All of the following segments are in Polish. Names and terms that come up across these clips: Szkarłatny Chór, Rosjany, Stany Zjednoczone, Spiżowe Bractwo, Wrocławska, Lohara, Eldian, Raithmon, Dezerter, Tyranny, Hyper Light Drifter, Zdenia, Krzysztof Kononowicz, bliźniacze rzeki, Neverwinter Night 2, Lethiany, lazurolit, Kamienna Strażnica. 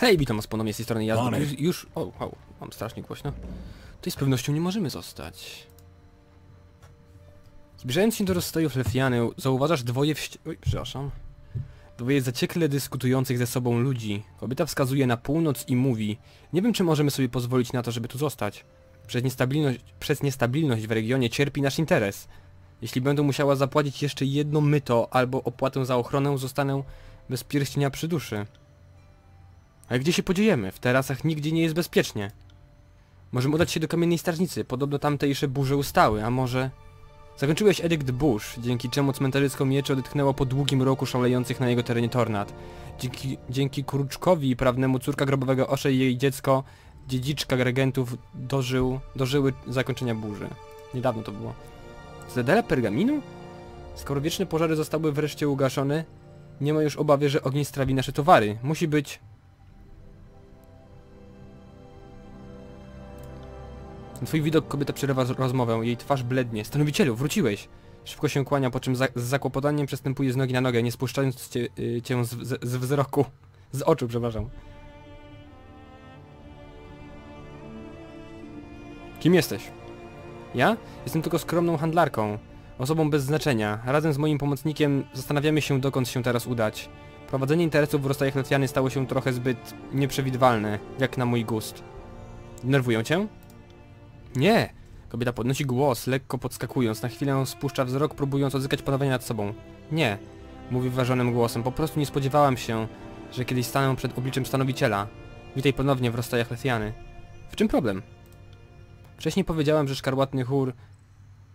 Hej, witam was ponownie z tej strony, ja już... O, mam strasznie głośno. Tutaj z pewnością nie możemy zostać. Zbliżając się do rozstojów Lethiany, zauważasz dwoje Dwoje zaciekle dyskutujących ze sobą ludzi. Kobieta wskazuje na północ i mówi: nie wiem, czy możemy sobie pozwolić na to, żeby tu zostać. Przez niestabilność w regionie cierpi nasz interes. Jeśli będę musiała zapłacić jeszcze jedno myto albo opłatę za ochronę, zostanę bez pierścienia przy duszy. Ale gdzie się podziejemy? W terasach nigdzie nie jest bezpiecznie. Możemy udać się do Kamiennej Strażnicy. Podobno tamtejsze burze ustały, a może... Zakończyłeś edykt burz, dzięki czemu cmentarycką miecze odetchnęło po długim roku szalejących na jego terenie tornad. Dzięki Kruczkowi i prawnemu córka grobowego Osze i jej dziecko, dziedziczka regentów, dożyły zakończenia burzy. Niedawno to było. Zdedele pergaminu? Skoro wieczne pożary zostały wreszcie ugaszone, nie ma już obawy, że ogień strawi nasze towary. Musi być... Na twój widok kobieta przerywa rozmowę, jej twarz blednie. Stanowicielu, wróciłeś! Szybko się kłania, po czym z zakłopotaniem przestępuje z nogi na nogę, nie spuszczając cię z wzroku. Z oczu, przepraszam. Kim jesteś? Ja? Jestem tylko skromną handlarką. Osobą bez znaczenia. Razem z moim pomocnikiem zastanawiamy się, dokąd się teraz udać. Prowadzenie interesów w rozstajach Lethiany stało się trochę zbyt nieprzewidywalne, jak na mój gust. Denerwują cię? Nie! Kobieta podnosi głos, lekko podskakując. Na chwilę spuszcza wzrok, próbując odzyskać panowanie nad sobą. Nie! Mówi wyważonym głosem. Po prostu nie spodziewałam się, że kiedyś stanę przed obliczem stanowiciela. Witaj ponownie w rozstajach Lethiany. W czym problem? Wcześniej powiedziałam, że Szkarłatny Chór,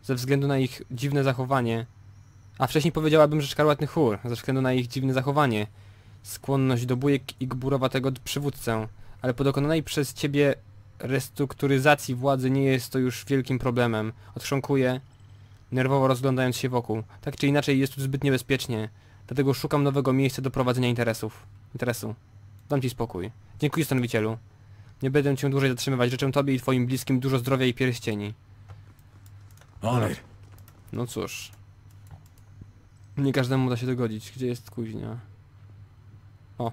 ze względu na ich dziwne zachowanie... skłonność do bójek i gburowatego przywódcę, ale po dokonanej przez ciebie... restrukturyzacji władzy nie jest to już wielkim problemem. Odchrząkuję, nerwowo rozglądając się wokół. Tak czy inaczej jest tu zbyt niebezpiecznie. Dlatego szukam nowego miejsca do prowadzenia interesu. Dam ci spokój. Dziękuję, stanowicielu. Nie będę cię dłużej zatrzymywać. Życzę tobie i twoim bliskim dużo zdrowia i pierścieni. No cóż. Nie każdemu da się dogodzić. Gdzie jest kuźnia? O.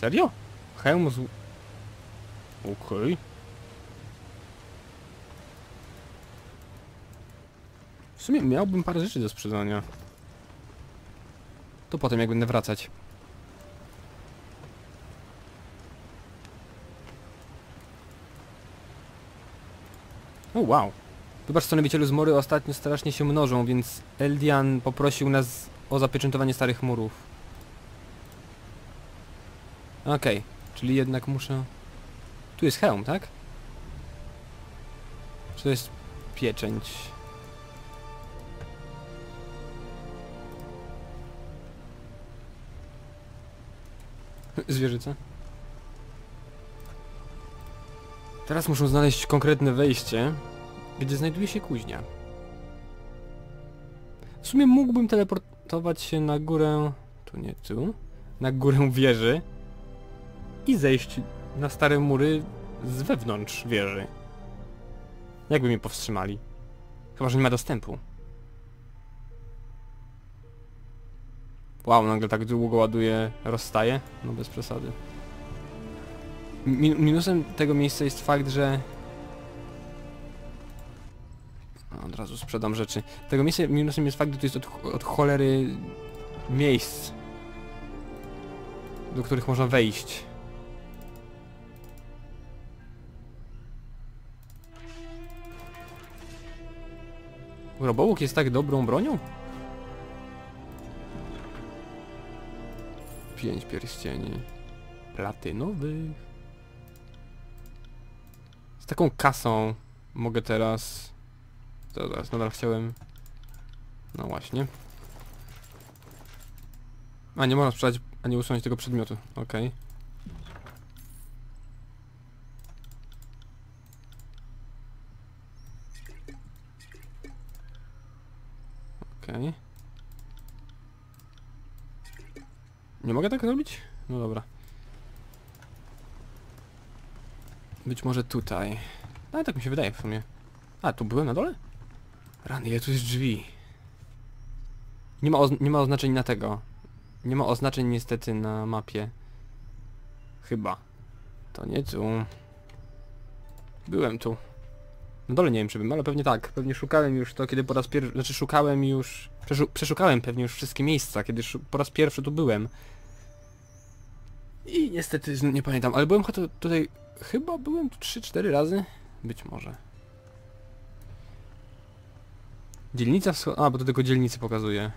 Serio? Hełm z... Okej. W sumie miałbym parę rzeczy do sprzedania. To potem, jak będę wracać. O wow. Wybacz, stanowicielu, zmory ostatnio strasznie się mnożą, więc Eldian poprosił nas o zapieczętowanie starych murów. Okej. Czyli jednak muszę... Tu jest hełm, tak? Czy to jest pieczęć? Zwierzyca. Teraz muszę znaleźć konkretne wejście, gdzie znajduje się kuźnia. W sumie mógłbym teleportować się na górę... Tu nie, tu. Na górę wieży. I zejść na stare mury z wewnątrz wieży. Jakby mnie powstrzymali. Chyba że nie ma dostępu. Wow, nagle tak długo ładuje, rozstaje? No bez przesady. Minusem tego miejsca jest fakt, że... Od razu sprzedam rzeczy. Tego miejsca minusem jest fakt, że to jest od cholery miejsc, do których można wejść. Robołuk jest tak dobrą bronią? 5 pierścieni platynowych. Z taką kasą mogę teraz... Zaraz, nadal chciałem... No właśnie. A, nie można sprzedać, ani usunąć tego przedmiotu. Okej. Nie mogę tak robić? No dobra. Być może tutaj. Ale tak mi się wydaje w sumie. A, tu byłem na dole? Rany, tu jest drzwi. Nie ma oznaczeń na tego. Nie ma oznaczeń niestety na mapie. Chyba. To nie tu. Byłem tu. No dole nie wiem czy bym, ale pewnie tak. Pewnie szukałem już to, kiedy po raz pierwszy... Znaczy szukałem już... Przeszukałem pewnie już wszystkie miejsca, kiedy po raz pierwszy tu byłem. I niestety nie pamiętam, ale byłem tutaj... Chyba byłem tu 3-4 razy? Być może. Dzielnica wschodnia... A, bo to tylko dzielnicy pokazuje.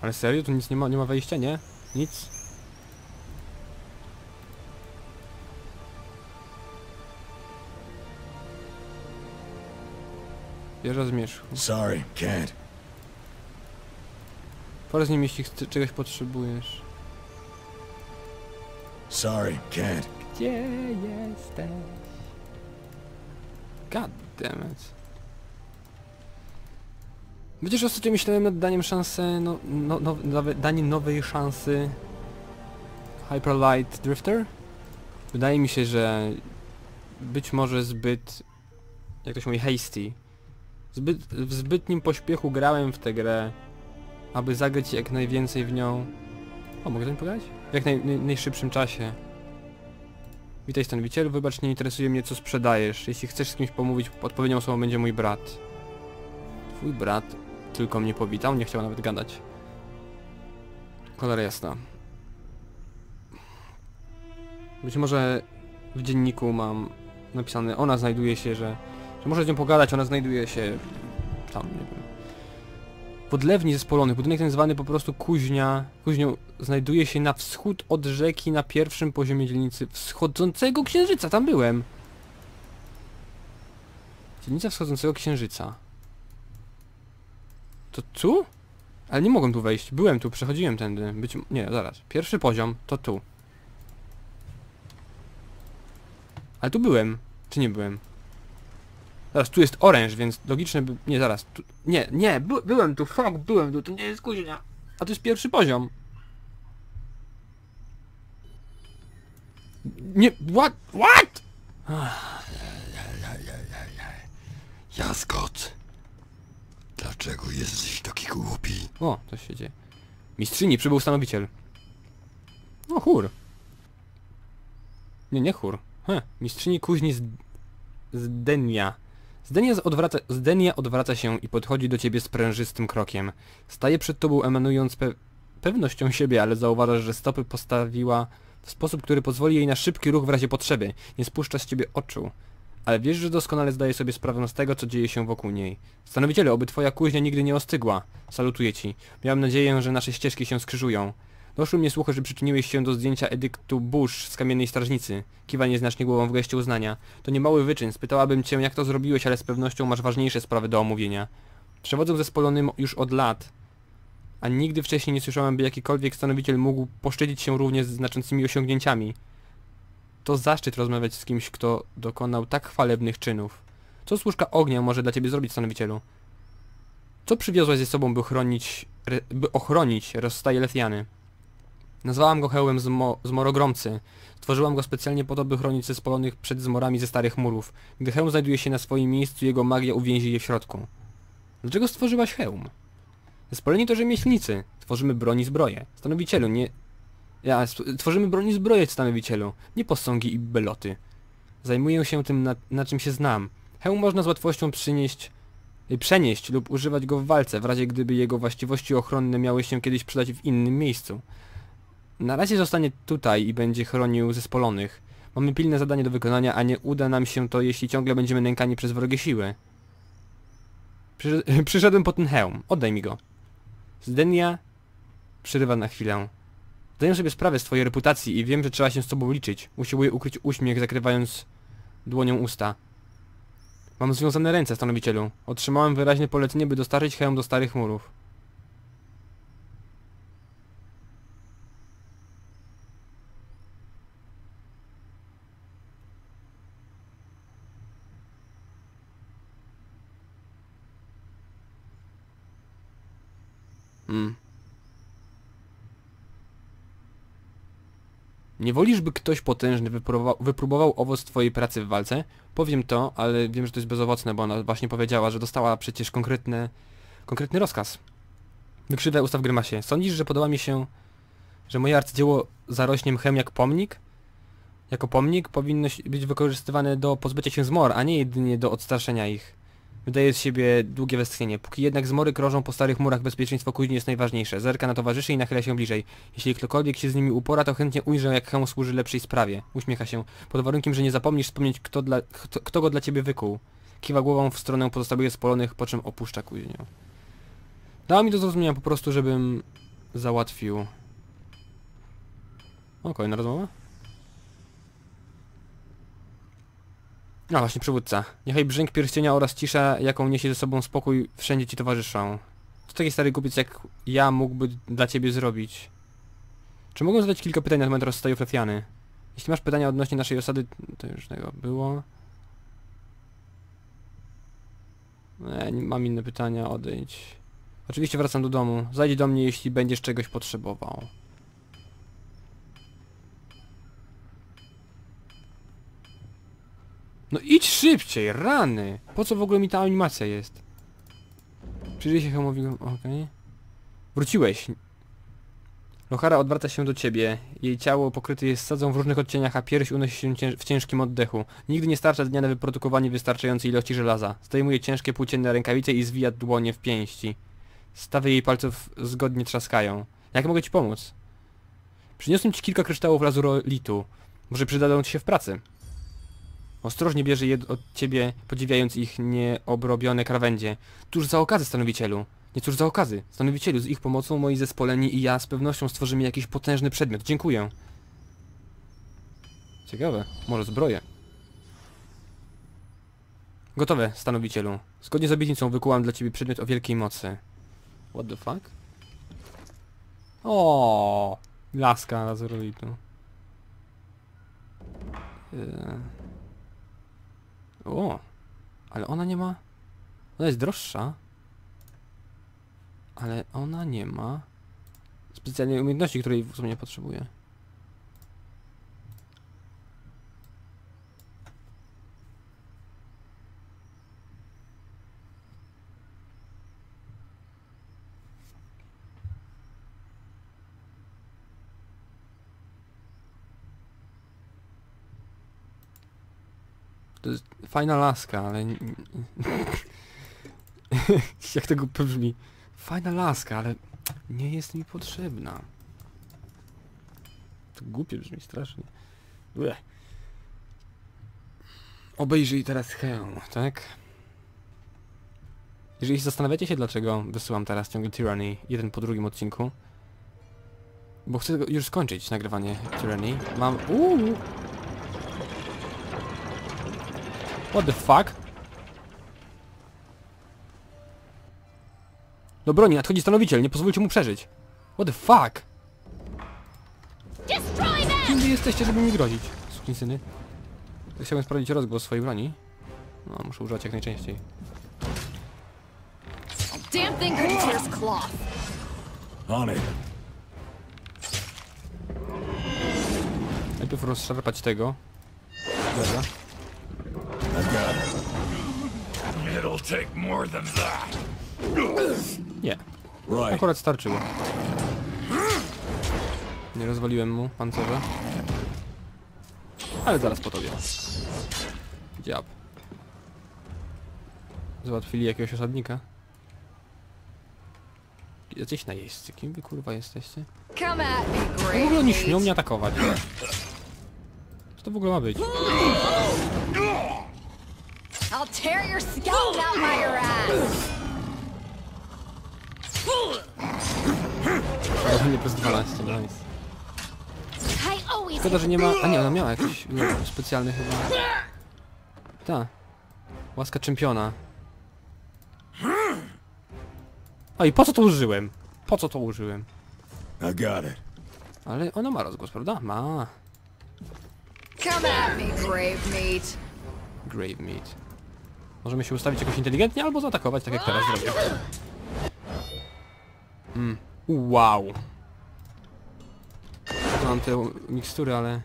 Ale serio? Tu nic nie ma wejścia, nie? Nic? Wieża zmierzchu. Sorry, can't. Porozmawiaj z nim, jeśli czegoś potrzebujesz. Sorry, can't. Gdzie jesteś? God damn it. Przecież ostatnio myślałem nad daniem szansy, daniem nowej szansy Hyper Light Drifter. Wydaje mi się, że być może zbyt, jak to się mówi, hasty. W zbytnim pośpiechu grałem w tę grę, aby zagrać jak najwięcej w nią... O, mogę to mi pograć? W jak najszybszym czasie. Witaj stanowicielu, wybacz, nie interesuje mnie co sprzedajesz. Jeśli chcesz z kimś pomówić, odpowiednią osobą będzie mój brat. Twój brat tylko mnie powitał, nie chciał nawet gadać. Cholera jasna. Być może w dzienniku mam napisane, ona znajduje się, że może z nią pogadać, ona znajduje się... tam, nie wiem. Podlewni zespolony, budynek ten zwany po prostu kuźnią, znajduje się na wschód od rzeki na pierwszym poziomie dzielnicy wschodzącego księżyca, tam byłem! Dzielnica wschodzącego księżyca. To tu? Ale nie mogłem tu wejść. Byłem tu, przechodziłem tędy. Nie, zaraz. Pierwszy poziom to tu. Ale tu byłem. Czy nie byłem? Zaraz, tu jest oręż, więc logiczne by... Nie, zaraz. Tu... Nie, byłem tu. Fuck, byłem tu. To nie jest kuźnia. A tu jest pierwszy poziom. Nie, what? Ja Scott. Dlaczego jesteś taki głupi? O, co się dzieje. Mistrzyni, przybył stanowiciel. No chór. Nie chór. Mistrzyni kuźni Zdenia. Zdenia odwraca się i podchodzi do ciebie sprężystym krokiem. Staje przed tobą emanując pewnością siebie, ale zauważasz, że stopy postawiła w sposób, który pozwoli jej na szybki ruch w razie potrzeby. Nie spuszcza z ciebie oczu. Ale wiesz, że doskonale zdaje sobie sprawę z tego, co dzieje się wokół niej. Stanowicielu, oby twoja kuźnia nigdy nie ostygła. Salutuję ci. Miałem nadzieję, że nasze ścieżki się skrzyżują. Doszły mnie słuchy, że przyczyniłeś się do zdjęcia edyktu burz z Kamiennej Strażnicy. Kiwa nieznacznie głową w geście uznania. To niemały wyczyn. Spytałabym cię, jak to zrobiłeś, ale z pewnością masz ważniejsze sprawy do omówienia. Przewodzę zespolonym już od lat. A nigdy wcześniej nie słyszałem, by jakikolwiek stanowiciel mógł poszczycić się równie z znaczącymi osiągnięciami. To zaszczyt rozmawiać z kimś, kto dokonał tak chwalebnych czynów. Co służka ognia może dla ciebie zrobić, stanowicielu? Co przywiozłaś ze sobą, by ochronić rozstaje Lethiany? Nazwałam go hełmem zmorogromcy. Stworzyłam go specjalnie po to, by chronić zespolonych przed zmorami ze starych murów. Gdy hełm znajduje się na swoim miejscu, jego magia uwięzi je w środku. Dlaczego stworzyłaś hełm? Zespoleni to rzemieślnicy. Tworzymy broń i zbroję. Stanowicielu, nie... Tworzymy broń i zbroję, stanowicielu, nie posągi i beloty. Zajmuję się tym, na czym się znam. Hełm można z łatwością przenieść lub używać go w walce, w razie gdyby jego właściwości ochronne miały się kiedyś przydać w innym miejscu. Na razie zostanie tutaj i będzie chronił zespolonych. Mamy pilne zadanie do wykonania, a nie uda nam się to, jeśli ciągle będziemy nękani przez wrogie siły. Przyszedłem po ten hełm. Oddaj mi go. Zdenia przerywa na chwilę. Zdaję sobie sprawę z twojej reputacji i wiem, że trzeba się z tobą liczyć. Usiłuję ukryć uśmiech, zakrywając dłonią usta. Mam związane ręce, stanowicielu. Otrzymałem wyraźne polecenie, by dostarczyć hełm do starych murów. Nie wolisz, by ktoś potężny wypróbował owoc twojej pracy w walce? Powiem to, ale wiem, że to jest bezowocne, bo ona właśnie powiedziała, że dostała przecież konkretny rozkaz. Wykrzywę ustaw Grymasie. Sądzisz, że podoba mi się, że moje arcydzieło zarośnie mchem jak pomnik? Jako pomnik powinno być wykorzystywane do pozbycia się zmor, a nie jedynie do odstraszenia ich. Wydaje z siebie długie westchnienie. Póki jednak zmory krążą po starych murach, bezpieczeństwo kuźni jest najważniejsze. Zerka na towarzyszy i nachyla się bliżej. Jeśli ktokolwiek się z nimi upora, to chętnie ujrzę, jak hełm służy lepszej sprawie. Uśmiecha się. Pod warunkiem, że nie zapomnisz wspomnieć, kto go dla ciebie wykuł. Kiwa głową w stronę pozostałych spolonych, po czym opuszcza kuźnię. Dała mi do zrozumienia po prostu, żebym załatwił... O, kolejna rozmowa? A właśnie, przywódca. Niechaj brzęk pierścienia oraz cisza, jaką niesie ze sobą spokój, wszędzie ci towarzyszą. Co taki stary głupiec jak ja mógłby dla ciebie zrobić? Czy mogę zadać kilka pytań na temat rozstojów Lethiany? Jeśli masz pytania odnośnie naszej osady... To już tego było... nie mam inne pytania, odejdź. Oczywiście wracam do domu. Zajdź do mnie, jeśli będziesz czegoś potrzebował. No idź szybciej, rany! Po co w ogóle mi ta animacja jest? Przyjrzyj się hełmowi... okej. Wróciłeś. Lohara odwraca się do ciebie. Jej ciało pokryte jest sadzą w różnych odcieniach, a pierś unosi się w ciężkim oddechu. Nigdy nie starcza dnia na wyprodukowanie wystarczającej ilości żelaza. Zdejmuje ciężkie płócienne rękawice i zwija dłonie w pięści. Stawy jej palców zgodnie trzaskają. Jak mogę ci pomóc? Przyniosłem ci kilka kryształów lazurolitu. Może przydadzą ci się w pracy. Ostrożnie bierze je od ciebie, podziwiając ich nieobrobione krawędzie. Cóż za okazy, stanowicielu! Nie cóż za okazy, stanowicielu! Z ich pomocą moi zespoleni i ja z pewnością stworzymy jakiś potężny przedmiot. Dziękuję. Ciekawe. Może zbroję. Gotowe, stanowicielu. Zgodnie z obietnicą wykułam dla ciebie przedmiot o wielkiej mocy. What the fuck? O, laska lazurolitu. O, ale ona nie ma... Ona jest droższa. Ale ona nie ma... specjalnej umiejętności, której w sumie potrzebuje. To jest fajna laska, ale... Jak tego brzmi? Fajna laska, ale nie jest mi potrzebna. To głupie brzmi strasznie. Bleh. Obejrzyj teraz hełm, tak? Jeżeli zastanawiacie się, dlaczego wysyłam teraz ciągle Tyranny jeden po drugim odcinku, bo chcę już skończyć nagrywanie Tyranny. Mam... What the fuck? Do broni, nadchodzi stanowiciel, nie pozwólcie mu przeżyć. What the fuck? Kim wy jesteście, żeby mi grozić? Sukinsyny. Chciałbym sprawdzić rozgłos swojej broni. No, muszę używać jak najczęściej. Najpierw rozszarpać tego. Dobra. Nie. Akurat starczyło. Nie rozwaliłem mu pancerza. Ale zaraz po tobie. Diab. Załatwili jakiegoś osadnika. Jesteś najeźdźcy. Kim wy kurwa jesteście? No w ogóle oni śmią mnie atakować. Co to w ogóle ma być? I'll tear your scalp out by your ass. Nie plus 12, nice. Szkoda, że nie ma... A nie, ona miała jakiś specjalny chyba. Ta. Łaska czempiona. O i po co to użyłem? Po co to użyłem? Ale ona ma rozgłos, prawda? Ma. Come at me, grave meat. Grave meat. Możemy się ustawić jakoś inteligentnie, albo zaatakować, tak jak teraz zrobię. Wow. mam te mikstury, ale...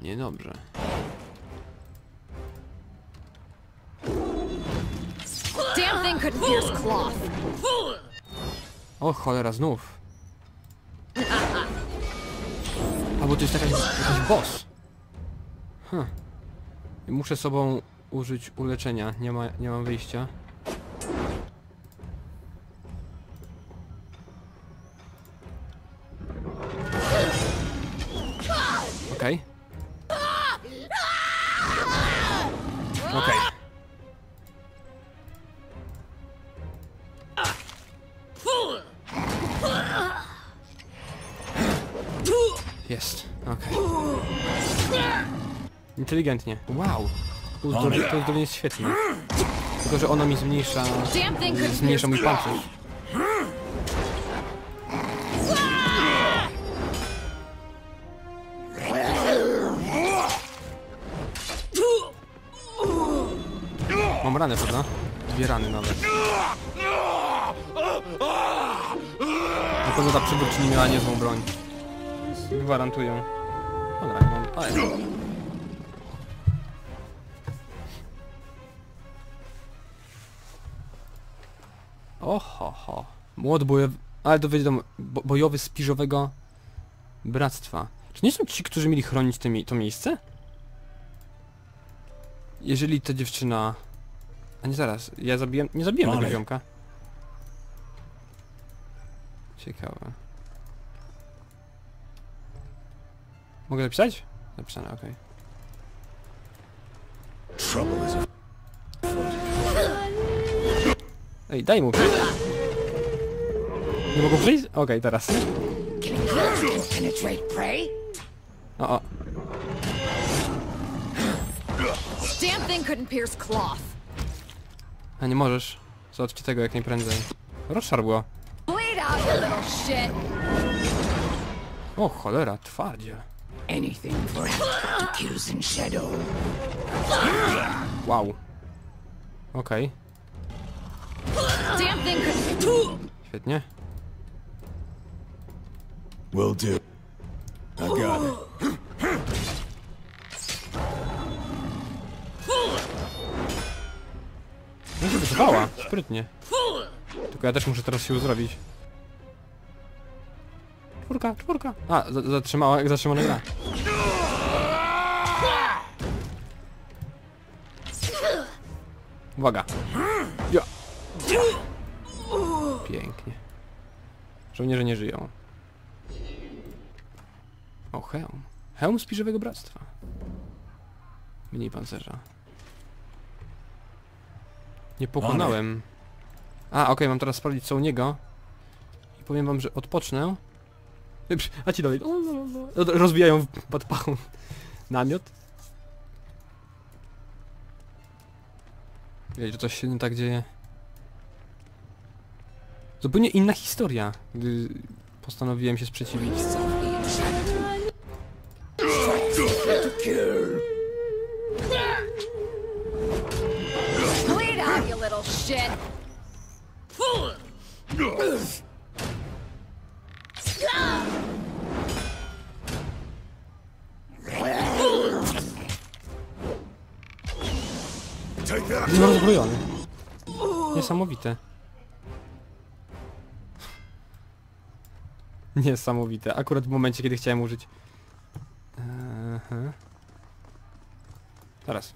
Niedobrze. O cholera, znów. A bo to jest jakaś boss. Huh. Muszę sobą użyć uleczenia, nie mam wyjścia. Okej. Okej. Jest, okej. Inteligentnie. Wow! To zdolnie jest świetne. Tylko, że ono mi zmniejsza mój pancerz. Mam ranę, prawda? Dwie rany nawet. Na pewno ta przywódczyni miała niezłą broń. Gwarantuję. O tak, mam... Ale... Oho, ho. Młot bojowy... Ale to wiadomo, bojowy Spiżowego Bractwa. Czy nie są ci, którzy mieli chronić to miejsce? Jeżeli ta dziewczyna... A nie, zaraz, ja zabiję... Nie zabiję tego ziomka. Ciekawe. Mogę zapisać? Zapisane, okej. Ej, daj mu przejść. Nie mogę przejść? Okej, teraz. O, o. A nie możesz. Załatwcie tego jak najprędzej. Rozszar było. O cholera, twardzie. Wow. Okej. Świetnie. Will do. I got it. No to wyzwała, sprytnie. Tylko ja też muszę teraz sił zrobić. Czwórka, czwórka. A, zatrzymała, jak zatrzymana gra. Uwaga. Ja. Pięknie. Żołnierze nie żyją. O, hełm. Hełm Spiżowego Bractwa. Mniej pancerza. Nie pokonałem. A, okej, mam teraz sprawdzić co u niego. I powiem wam, że odpocznę. A ci dalej. Rozbijają pod pachą namiot. Wiecie, że coś się nie tak dzieje. Zupełnie inna historia, gdy postanowiłem się sprzeciwić. No rozbrojony. Niesamowite. Niesamowite. Akurat w momencie, kiedy chciałem użyć. Teraz.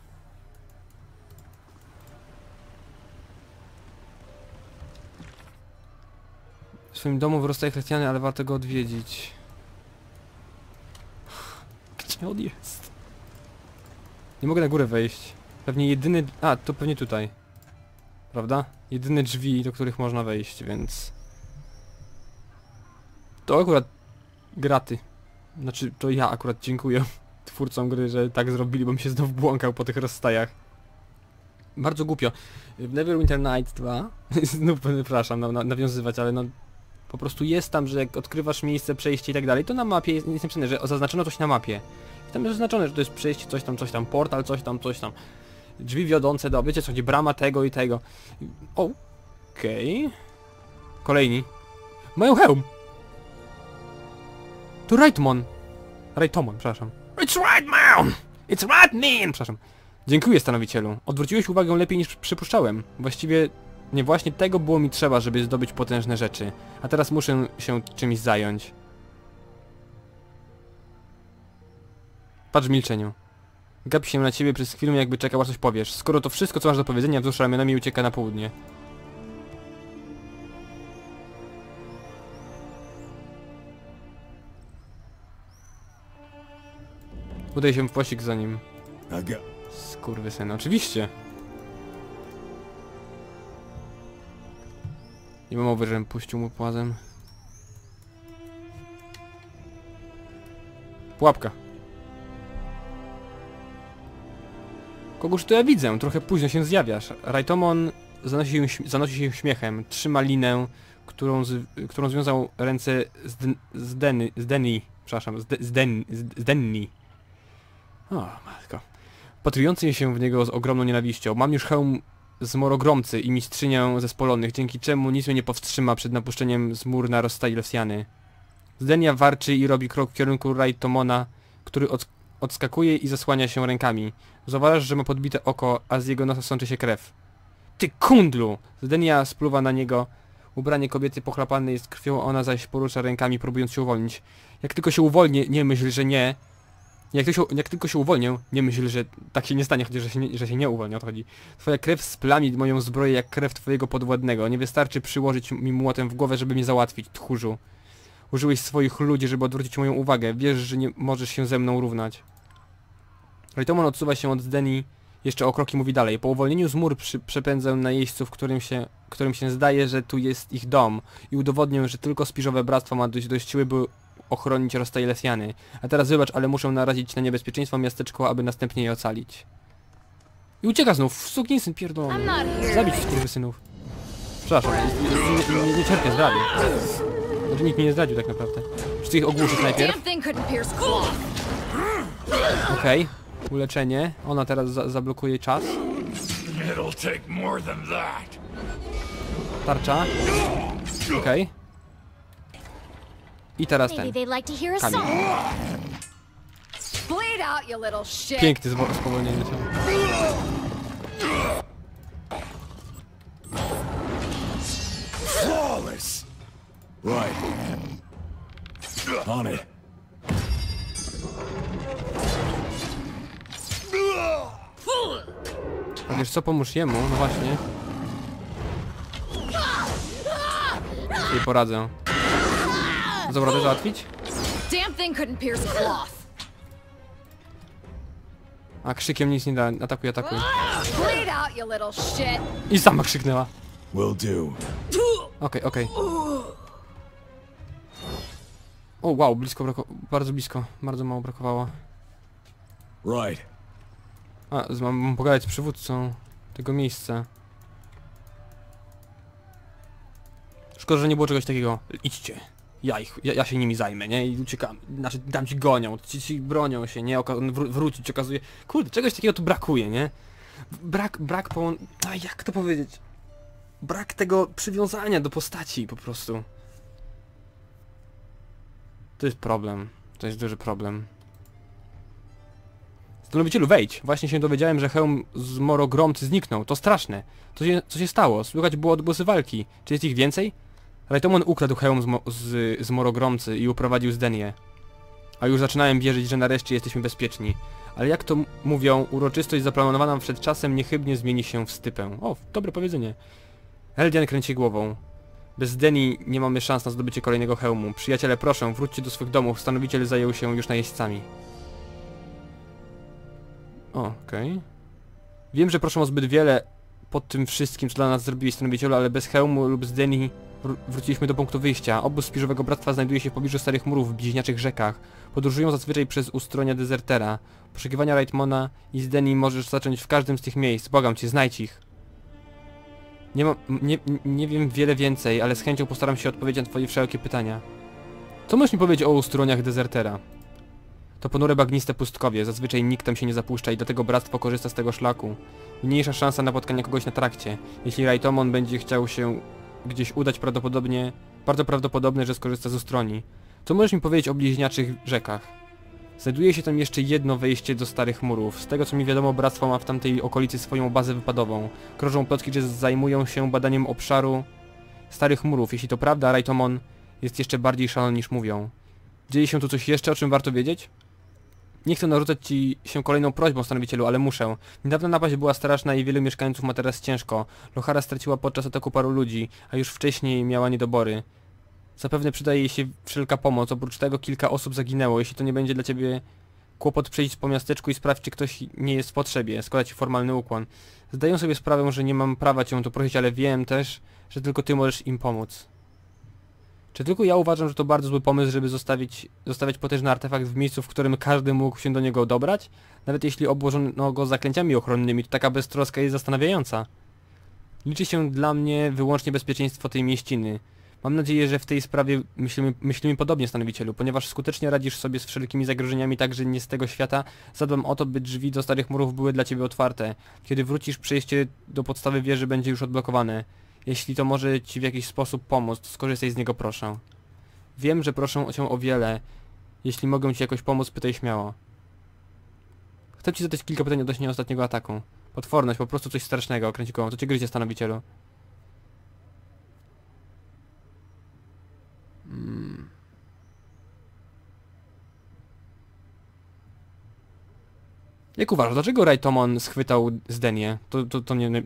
W swoim domu wyrostaje Lethiany, ale warto go odwiedzić. Gdzie on jest? Nie mogę na górę wejść. Pewnie jedyny... A, to pewnie tutaj. Prawda? Jedyne drzwi, do których można wejść, więc... To akurat... Graty. Znaczy, to ja akurat dziękuję twórcom gry, że tak zrobili, bo mi się znowu błąkał po tych rozstajach. Bardzo głupio. W Neverwinter Night 2... Znów przepraszam, nawiązywać, ale no... Po prostu jest tam, że jak odkrywasz miejsce, przejście i tak dalej, to na mapie jest napisane, że zaznaczono coś na mapie. I tam jest zaznaczone, że to jest przejście, coś tam, portal, coś tam, coś tam. Drzwi wiodące do... Wiecie co, gdzie brama tego i tego. Okej. Kolejni. Mają hełm! To Raithmon! Raithmon, przepraszam. It's Raithmon! It's Raithmon! Przepraszam. Dziękuję, stanowicielu. Odwróciłeś uwagę lepiej niż przypuszczałem. Właściwie... nie, właśnie tego było mi trzeba, żeby zdobyć potężne rzeczy. A teraz muszę się czymś zająć. Patrz w milczeniu. Gapi się na ciebie przez chwilę, jakby czekał, aż coś powiesz. Skoro to wszystko, co masz do powiedzenia, wzrusza ramionami i ucieka na południe. Udaj się w pościg za nim. Skurwysyn, oczywiście. Nie mam mowy, żebym puścił mu płazem. Pułapka. Kogoż to ja widzę? Trochę późno się zjawiasz. Raithmon zanosi się śmiechem. Trzyma linę, którą związał ręce Zdeni. O, matko. Patrujący się w niego z ogromną nienawiścią. Mam już hełm zmorogromcy i mistrzynię zespolonych, dzięki czemu nic mnie nie powstrzyma przed napuszczeniem zmór na rozstaj Rosjany. Zdenia warczy i robi krok w kierunku Raithmona, który odskakuje i zasłania się rękami. Zauważasz, że ma podbite oko, a z jego nosa sączy się krew. Ty kundlu! Zdenia spluwa na niego. Ubranie kobiety pochlapane jest krwią, ona zaś porusza rękami, próbując się uwolnić. Jak tylko się uwolnię, nie myśl, że nie. Jak tylko się uwolnię, nie myśl, że tak się nie stanie, chociaż że się nie uwolnię, o to chodzi. Twoja krew splami moją zbroję jak krew twojego podwładnego. Nie wystarczy przyłożyć mi młotem w głowę, żeby mnie załatwić, tchórzu. Użyłeś swoich ludzi, żeby odwrócić moją uwagę. Wiesz, że nie możesz się ze mną równać. Raithmon odsuwa się od Zdeni, jeszcze o kroki mówi dalej. Po uwolnieniu z mur przepędzę na jeźdźcu, którym się zdaje, że tu jest ich dom. I udowodnię, że tylko Spiżowe Bractwo ma dość siły, by ochronić rozstaj Lethiany. A teraz wybacz, ale muszę narazić na niebezpieczeństwo miasteczko, aby następnie je ocalić. I ucieka znów, sukinsyn pierdolony. Zabić skurwysynów. Przepraszam, nie cierpię zdrady. Znaczy nikt mnie nie zdradził tak naprawdę. Czy ty ich ogłuszysz najpierw? Okej, uleczenie. Ona teraz zablokuje czas. Tarcza. Okej. I teraz ten. Kamień. Piękny spowolnienie się. A wiesz co, pomóż jemu, no właśnie. I poradzę. Dobra, to załatwić? A krzykiem nic nie da, atakuj, atakuj. I sama krzyknęła. Okej. O, wow, blisko brakowało. Bardzo blisko, bardzo mało brakowało. A, mam pogadać z przywódcą tego miejsca. Szkoda, że nie było czegoś takiego. Idźcie. Ja się nimi zajmę, nie? I uciekam. Znaczy, tam ci gonią, ci bronią się, nie? Wrócić okazuje... Kurde, czegoś takiego tu brakuje, nie? Jak to powiedzieć? Brak tego przywiązania do postaci, po prostu. To jest problem. To jest duży problem. Stanowicielu, wejdź! Właśnie się dowiedziałem, że hełm zmorogromcy zniknął. To straszne. Co się stało? Słychać było odgłosy walki. Czy jest ich więcej? Raithmon ukradł hełm z Morogromcy i uprowadził Zdenię. A już zaczynałem wierzyć, że nareszcie jesteśmy bezpieczni. Ale jak to mówią, uroczystość zaplanowana przed czasem niechybnie zmieni się w stypę. O, dobre powiedzenie. Eldian kręci głową. Bez Zdeni nie mamy szans na zdobycie kolejnego hełmu. Przyjaciele, proszę, wróćcie do swych domów. Stanowiciel zajął się już najeźdźcami. Okej. Wiem, że proszę o zbyt wiele pod tym wszystkim, co dla nas zrobiłeś, stanowicielu, ale bez hełmu lub Zdeni... Wróciliśmy do punktu wyjścia. Obóz Spiżowego Bractwa znajduje się w pobliżu starych murów w bliźniaczych rzekach. Podróżują zazwyczaj przez ustronia Dezertera. Poszukiwania Raithmona i Zdeni możesz zacząć w każdym z tych miejsc. Błagam cię, znajdź ich. Nie wiem wiele więcej, ale z chęcią postaram się odpowiedzieć na twoje wszelkie pytania. Co możesz mi powiedzieć o ustroniach Dezertera? To ponure bagniste pustkowie. Zazwyczaj nikt tam się nie zapuszcza i dlatego bractwo korzysta z tego szlaku. Mniejsza szansa na spotkanie kogoś na trakcie. Jeśli Raithmon będzie chciał się... gdzieś udać, prawdopodobnie Bardzo prawdopodobne, że skorzysta z ustroni. Co możesz mi powiedzieć o bliźniaczych rzekach? Znajduje się tam jeszcze jedno wejście do starych murów. Z tego co mi wiadomo, bractwo ma w tamtej okolicy swoją bazę wypadową. Krążą plotki, że zajmują się badaniem obszaru starych murów. Jeśli to prawda, Raithmon jest jeszcze bardziej szalony niż mówią. Dzieje się tu coś jeszcze, o czym warto wiedzieć? Nie chcę narzucać ci się kolejną prośbą, stanowicielu, ale muszę. Niedawna napaść była straszna i wielu mieszkańców ma teraz ciężko. Lohara straciła podczas ataku paru ludzi, a już wcześniej miała niedobory. Zapewne przyda jej się wszelka pomoc, oprócz tego kilka osób zaginęło. Jeśli to nie będzie dla ciebie kłopot, przyjdź po miasteczku i sprawdź, czy ktoś nie jest w potrzebie. Składa ci formalny ukłon. Zdaję sobie sprawę, że nie mam prawa cię o to prosić, ale wiem też, że tylko ty możesz im pomóc. Czy tylko ja uważam, że to bardzo zły pomysł, żeby zostawiać potężny artefakt w miejscu, w którym każdy mógł się do niego dobrać? Nawet jeśli obłożono go zaklęciami ochronnymi, to taka beztroska jest zastanawiająca. Liczy się dla mnie wyłącznie bezpieczeństwo tej mieściny. Mam nadzieję, że w tej sprawie myślimy podobnie, stanowicielu, ponieważ skutecznie radzisz sobie z wszelkimi zagrożeniami także nie z tego świata. Zadbam o to, by drzwi do starych murów były dla ciebie otwarte. Kiedy wrócisz, przejście do podstawy wieży będzie już odblokowane. Jeśli to może ci w jakiś sposób pomóc, to skorzystaj z niego, proszę. Wiem, że proszę cię o wiele. Jeśli mogę ci jakoś pomóc, pytaj śmiało. Chcę ci zadać kilka pytań odnośnie ostatniego ataku. Potworność, po prostu coś strasznego, kręci koło. Co cię gryzie, stanowicielu? Jak uważasz, dlaczego Raithmon schwytał Zdenię?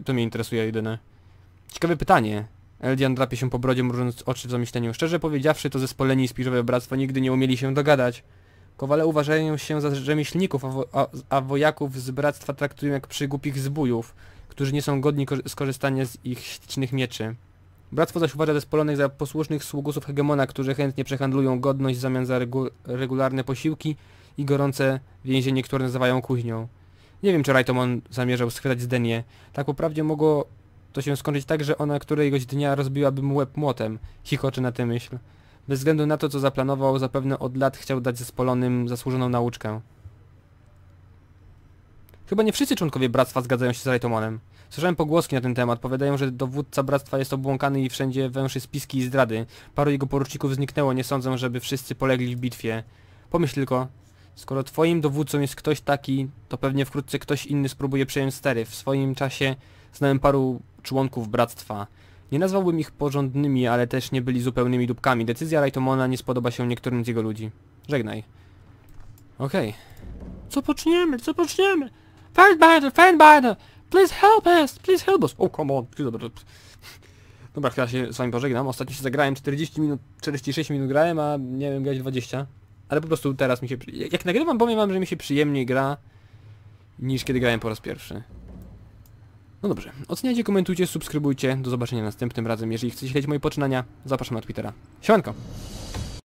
To mnie interesuje jedyne. Ciekawe pytanie. Eldian drapie się po brodzie, mrużąc oczy w zamyśleniu. Szczerze powiedziawszy, to zespoleni i Spiżowe Bractwo nigdy nie umieli się dogadać. Kowale uważają się za rzemieślników, a wojaków z bractwa traktują jak przygłupich zbójów, którzy nie są godni skorzystania z ich ślicznych mieczy. Bractwo zaś uważa zespolonych za posłusznych sługusów hegemona, którzy chętnie przehandlują godność w zamian za regularne posiłki i gorące więzienie, które nazywają kuźnią. Nie wiem, czy Raithmon zamierzał schwytać Zdenię. Tak po prawdzie mogło to się skończyć tak, że ona któregoś dnia rozbiłaby mu łeb młotem. Chichoczy na tę myśl. Bez względu na to, co zaplanował, zapewne od lat chciał dać zespolonym zasłużoną nauczkę. Chyba nie wszyscy członkowie bractwa zgadzają się z Raithmonem. Słyszałem pogłoski na ten temat. Powiadają, że dowódca bractwa jest obłąkany i wszędzie węszy spiski i zdrady. Paru jego poruczników zniknęło, nie sądzę, żeby wszyscy polegli w bitwie. Pomyśl tylko, skoro twoim dowódcą jest ktoś taki, to pewnie wkrótce ktoś inny spróbuje przejąć stery. W swoim czasie znałem paru członków bractwa. Nie nazwałbym ich porządnymi, ale też nie byli zupełnymi dupkami. Decyzja Raithmona nie spodoba się niektórym z jego ludzi. Żegnaj. Okej. Co poczniemy? Feldbider! Please help us! Oh, come on! Dobra, chwila się z wami pożegnam. Ostatnio się zagrałem 46 minut grałem, a nie wiem, grać 20. Ale po prostu teraz mi się... Jak nagrywam, powiem wam, że mi się przyjemniej gra niż kiedy grałem po raz pierwszy. No dobrze, oceniajcie, komentujcie, subskrybujcie. Do zobaczenia następnym razem. Jeżeli chcecie śledzić moje poczynania, zapraszam na Twittera. Siemanko!